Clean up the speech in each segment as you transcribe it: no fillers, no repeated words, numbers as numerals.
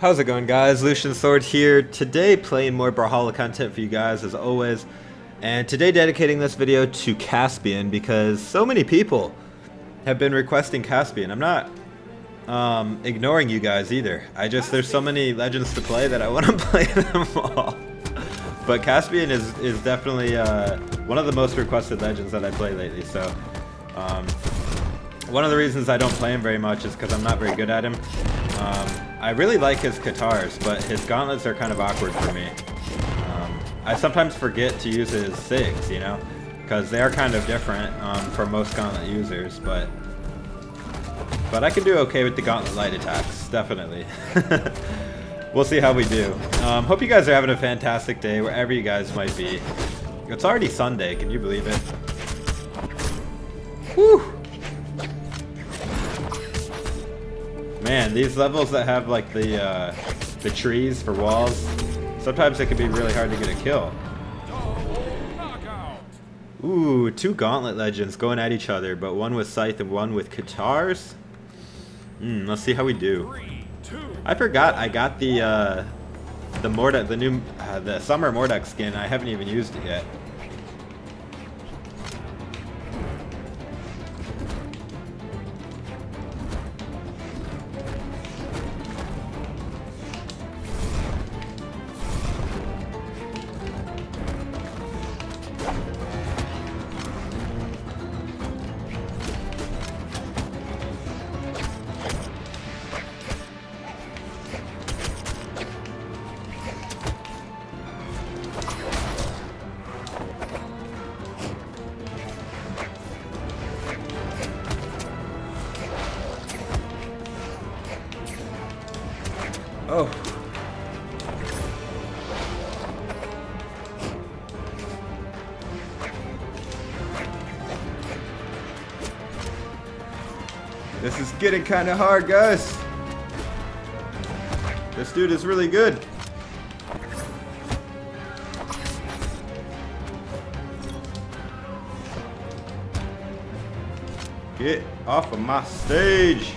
How's it going, guys? Lucian Sword here, today playing more Brawlhalla content for you guys as always, and today dedicating this video to Caspian because so many people have been requesting Caspian. I'm not ignoring you guys either. There's so many legends to play that I want to play them all. But Caspian is definitely one of the most requested legends that I play lately, so one of the reasons I don't play him very much is because I'm not very good at him. I really like his Katars, but his Gauntlets are kind of awkward for me. I sometimes forget to use his Sigs, you know, because they are kind of different from most Gauntlet users, but I can do okay with the Gauntlet light attacks, definitely. We'll see how we do. Hope you guys are having a fantastic day, wherever you guys might be. It's already Sunday, can you believe it? Whew! Man, these levels that have like the trees for walls, sometimes it can be really hard to get a kill. Ooh, two Gauntlet legends going at each other, but one with Scythe and one with Katars. Let's see how we do. I forgot I got the Mordek, the new the summer Mordek skin. I haven't even used it yet. Oh. This is getting kind of hard, guys. This dude is really good. Get off of my stage.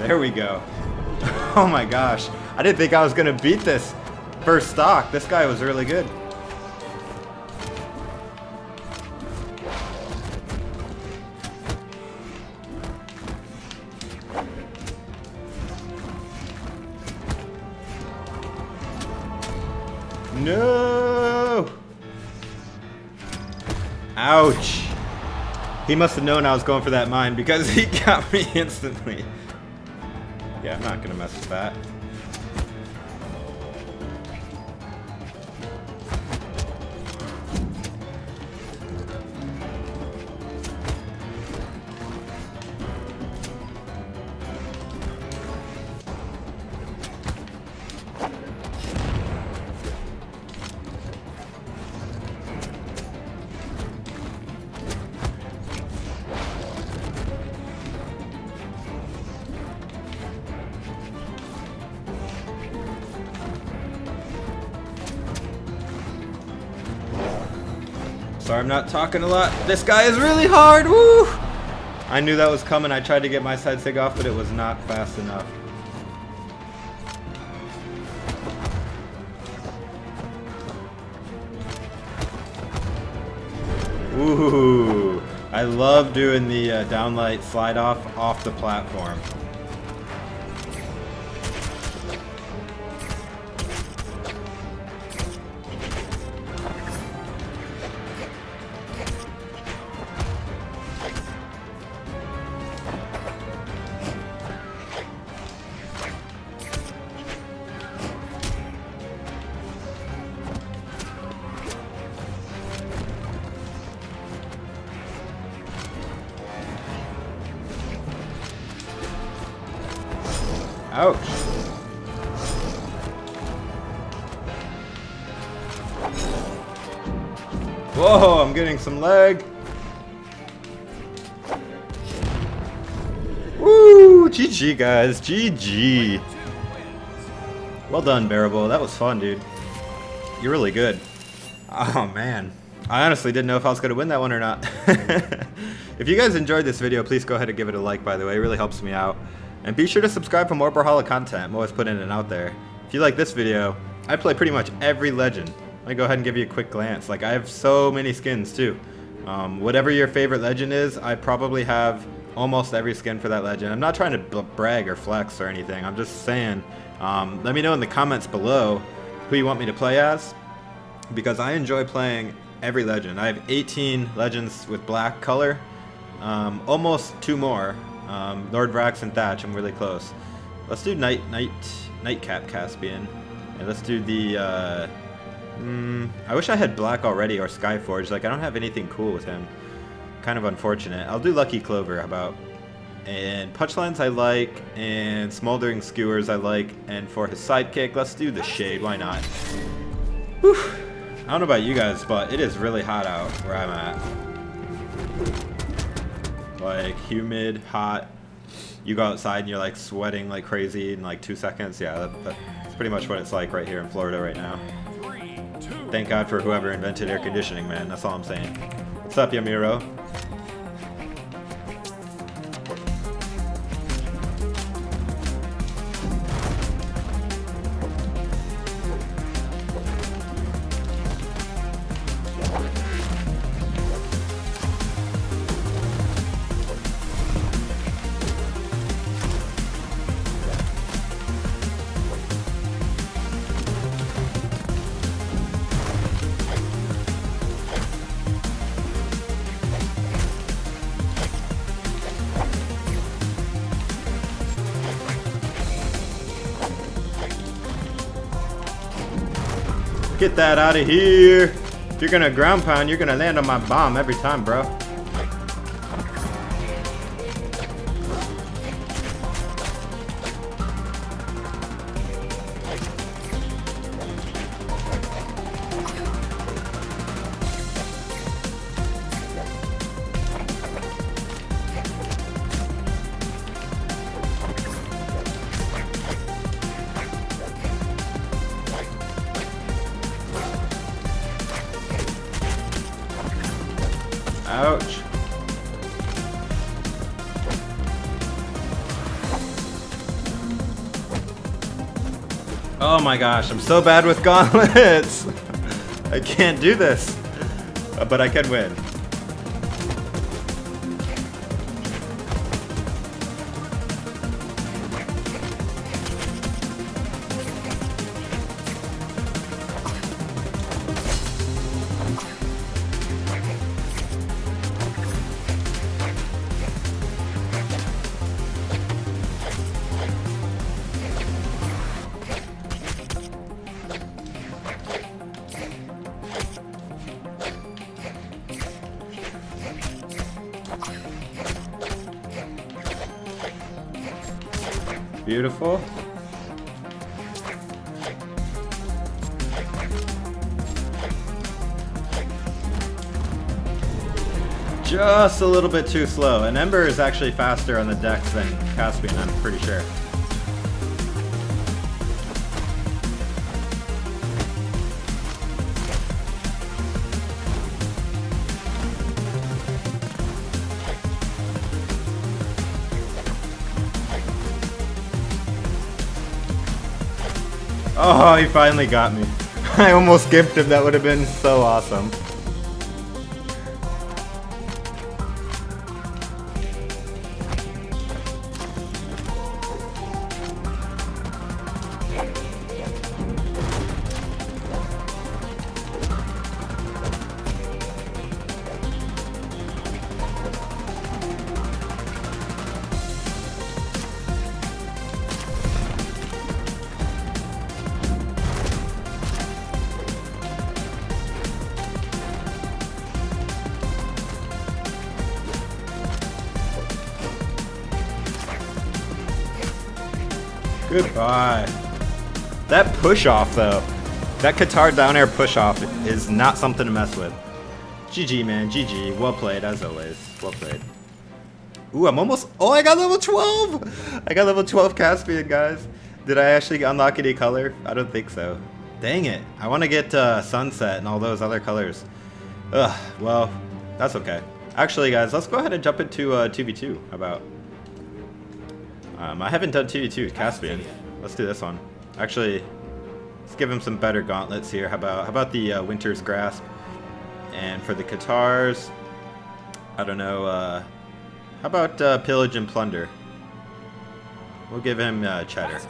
There we go. Oh my gosh. I didn't think I was gonna beat this first stock. This guy was really good. No! Ouch. He must have known I was going for that mine because he got me instantly. Yeah, I'm not gonna mess with that. Sorry, I'm not talking a lot. This guy is really hard. Woo! I knew that was coming. I tried to get my side sig off, but it was not fast enough. Ooh! I love doing the downlight slide off the platform. Ouch. Whoa, I'm getting some lag. Woo, GG guys, GG. Well done, Bearable. That was fun, dude. You're really good. Oh man. I honestly didn't know if I was gonna win that one or not. If you guys enjoyed this video, please go ahead and give it a like, by the way. It really helps me out. And be sure to subscribe for more Brawlhalla content. I'm always putting it out there. If you like this video, I play pretty much every legend. Let me go ahead and give you a quick glance. Like, I have so many skins too. Whatever your favorite legend is, I probably have almost every skin for that legend. I'm not trying to brag or flex or anything. I'm just saying, let me know in the comments below who you want me to play as, because I enjoy playing every legend. I have 18 legends with black color, almost two more, Lord Brax and Thatch. I'm really close. Let's do Nightcap Caspian, and let's do the I wish I had black already, or Skyforge. Like, I don't have anything cool with him. Kind of unfortunate. I'll do Lucky Clover, how about? And Punchlines I like, and Smoldering Skewers I like, and for his sidekick, let's do the Shade, why not? Whew. I don't know about you guys, but it is really hot out where I'm at. Like, humid, hot. You go outside and you're like sweating like crazy in like 2 seconds. Yeah, that's pretty much what it's like right here in Florida right now. Thank God for whoever invented air conditioning, man. That's all I'm saying. What's up, Yamiro? Get that out of here. If you're gonna ground pound, you're gonna land on my bomb every time, bro. Ouch. Oh my gosh, I'm so bad with gauntlets. I can't do this, but I can win. Beautiful. Just a little bit too slow. And Ember is actually faster on the decks than Caspian, I'm pretty sure. Oh, he finally got me. I almost skipped him. That would have been so awesome. Goodbye. That push-off, though. That Katars down air push-off is not something to mess with. GG, man. GG. Well played, as always. Well played. Ooh, I'm almost... Oh, I got level 12! I got level 12 Caspian, guys. Did I actually unlock any color? I don't think so. Dang it. I want to get Sunset and all those other colors. Ugh, well, that's okay. Actually, guys, let's go ahead and jump into 2v2. How about? I haven't done 2v2 with Caspian. Let's do this one. Actually, let's give him some better gauntlets here. How about the Winter's Grasp? And for the Katars, I don't know. How about Pillage and Plunder? We'll give him Cheddar.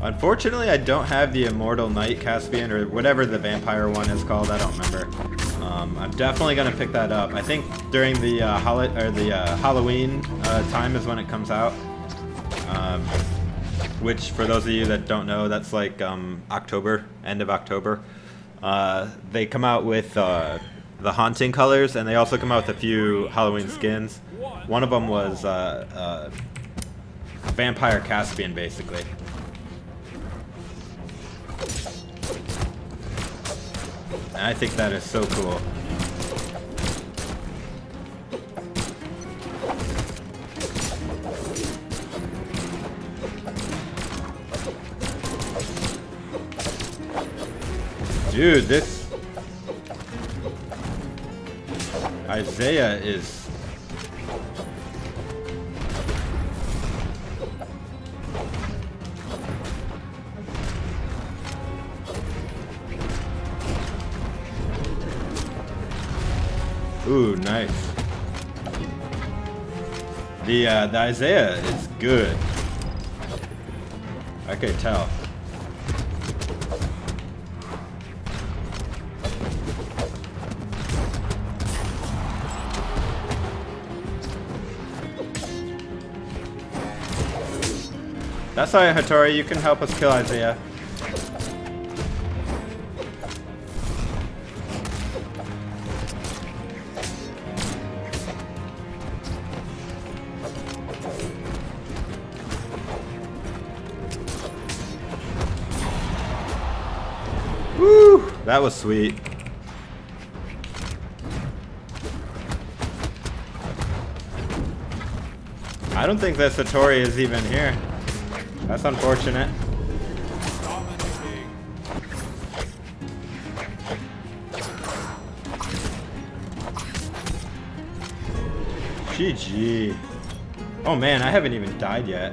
Unfortunately, I don't have the Immortal Knight Caspian, or whatever the vampire one is called. I don't remember. I'm definitely gonna pick that up. I think during the Halloween time is when it comes out. Which, for those of you that don't know, that's like October, end of October. They come out with the haunting colors, and they also come out with a few Halloween skins. One of them was Vampire Caspian, basically. And I think that is so cool. Dude, this Isaiah is... Ooh, nice. The Isaiah is good. I could tell. That's all right, Hattori. You can help us kill Isaiah. Woo! That was sweet. I don't think that Satori is even here. That's unfortunate. GG. Oh man, I haven't even died yet.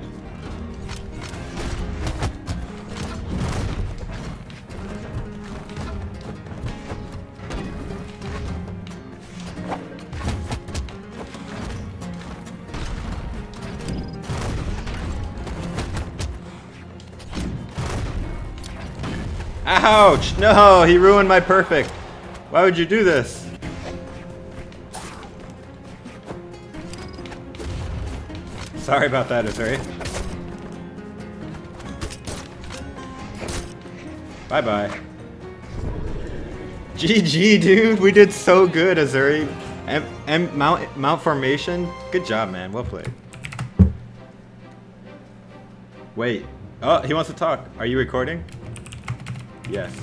Ouch! No, he ruined my perfect. Why would you do this? Sorry about that, Azuri. Bye-bye. GG, dude. We did so good, Azuri. And Mount Formation. Good job, man. Well played. Wait. Oh, he wants to talk. Are you recording? Yes.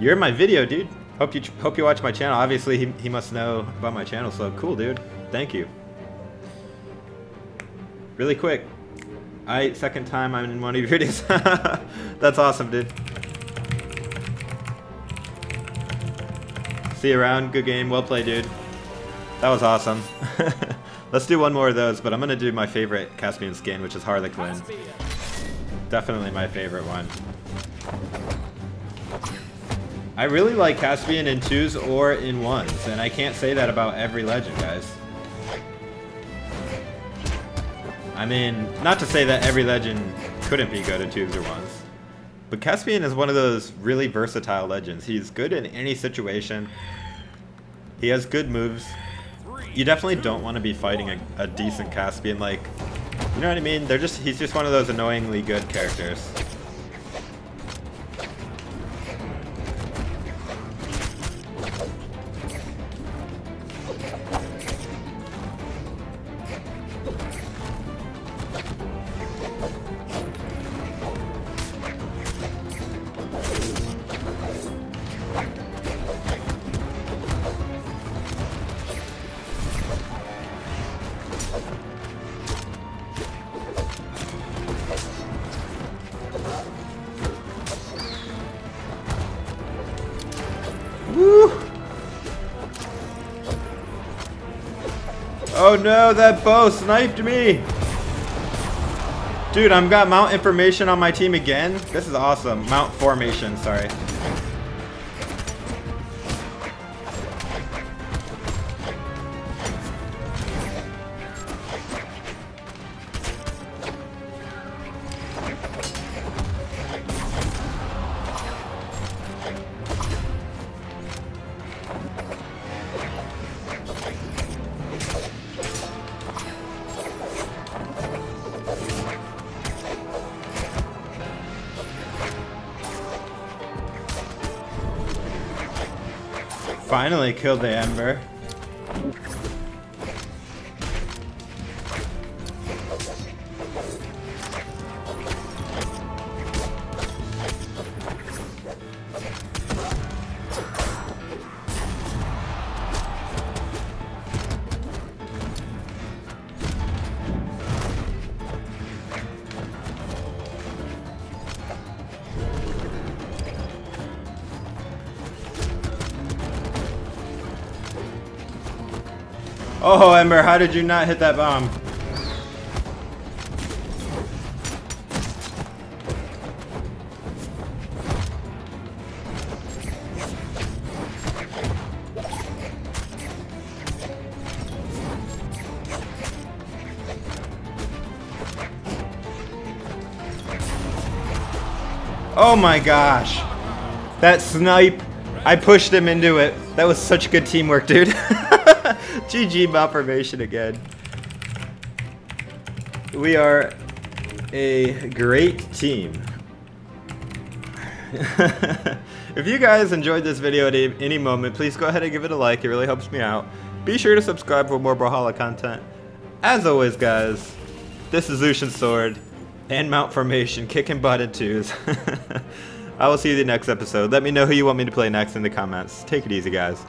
You're in my video, dude. Hope you watch my channel. Obviously, he must know about my channel, so cool, dude. Thank you. Really quick. Second time I'm in one of your videos. That's awesome, dude. See you around. Good game. Well played, dude. That was awesome. Let's do one more of those, but I'm going to do my favorite Caspian skin, which is Harley Quinn. Definitely my favorite one. I really like Caspian in 2s or in 1s, and I can't say that about every legend, guys. I mean, not to say that every legend couldn't be good in 2s or 1s, but Caspian is one of those really versatile legends. He's good in any situation. He has good moves. You definitely don't want to be fighting a decent Caspian, like, you know what I mean? He's just one of those annoyingly good characters. Oh no, that bow sniped me! Dude, I've got Mount Formation on my team again. This is awesome. Mount Formation, sorry. Finally killed the Ember. Oh, Ember, how did you not hit that bomb? Oh my gosh. That snipe, I pushed him into it. That was such good teamwork, dude. GG malformation again. We are a great team. If you guys enjoyed this video at any moment, please go ahead and give it a like. It really helps me out. Be sure to subscribe for more Brawlhalla content. As always, guys, this is Lucian Sword and Mount Formation kicking butt in twos. I will see you in the next episode. Let me know who you want me to play next in the comments. Take it easy, guys.